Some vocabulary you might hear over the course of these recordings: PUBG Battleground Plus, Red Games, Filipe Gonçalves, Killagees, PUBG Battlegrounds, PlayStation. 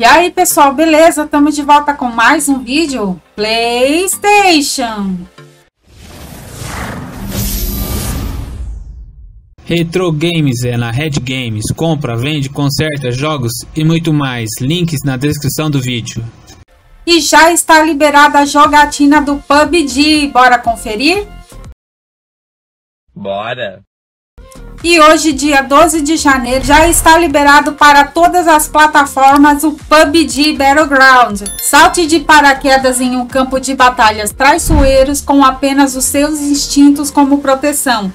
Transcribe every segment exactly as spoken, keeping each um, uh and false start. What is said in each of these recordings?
E aí, pessoal, beleza? Estamos de volta com mais um vídeo PlayStation. Retro Games é na Red Games. Compra, vende, conserta, jogos e muito mais. Links na descrição do vídeo. E já está liberada a jogatina do P U B G. Bora conferir? Bora! E hoje, dia doze de janeiro, já está liberado para todas as plataformas o P U B G Battlegrounds. Salte de paraquedas em um campo de batalhas traiçoeiros com apenas os seus instintos como proteção.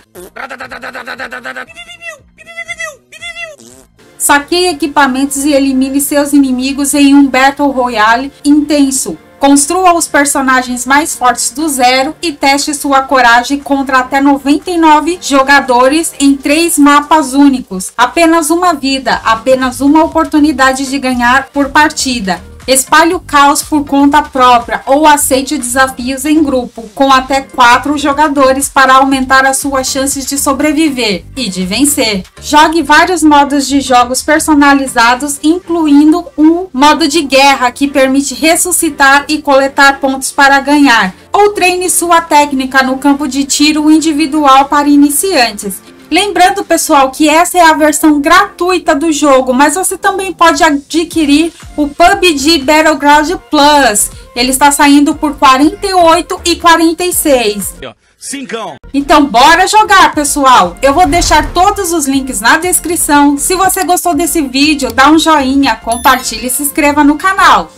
Saqueie equipamentos e elimine seus inimigos em um Battle Royale intenso. Construa os personagens mais fortes do zero e teste sua coragem contra até noventa e nove jogadores em três mapas únicos. Apenas uma vida, apenas uma oportunidade de ganhar por partida. Espalhe o caos por conta própria ou aceite desafios em grupo com até quatro jogadores para aumentar as suas chances de sobreviver e de vencer. Jogue vários modos de jogos personalizados, incluindo um modo de guerra que permite ressuscitar e coletar pontos para ganhar, ou treine sua técnica no campo de tiro individual para iniciantes. Lembrando, pessoal, que essa é a versão gratuita do jogo, mas você também pode adquirir o P U B G Battleground Plus. Ele está saindo por quarenta e oito reais e quarenta e seis centavos. Cincão. Então bora jogar, pessoal! Eu vou deixar todos os links na descrição. Se você gostou desse vídeo, dá um joinha, compartilhe e se inscreva no canal.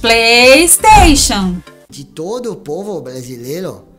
PlayStation! De todo o povo brasileiro.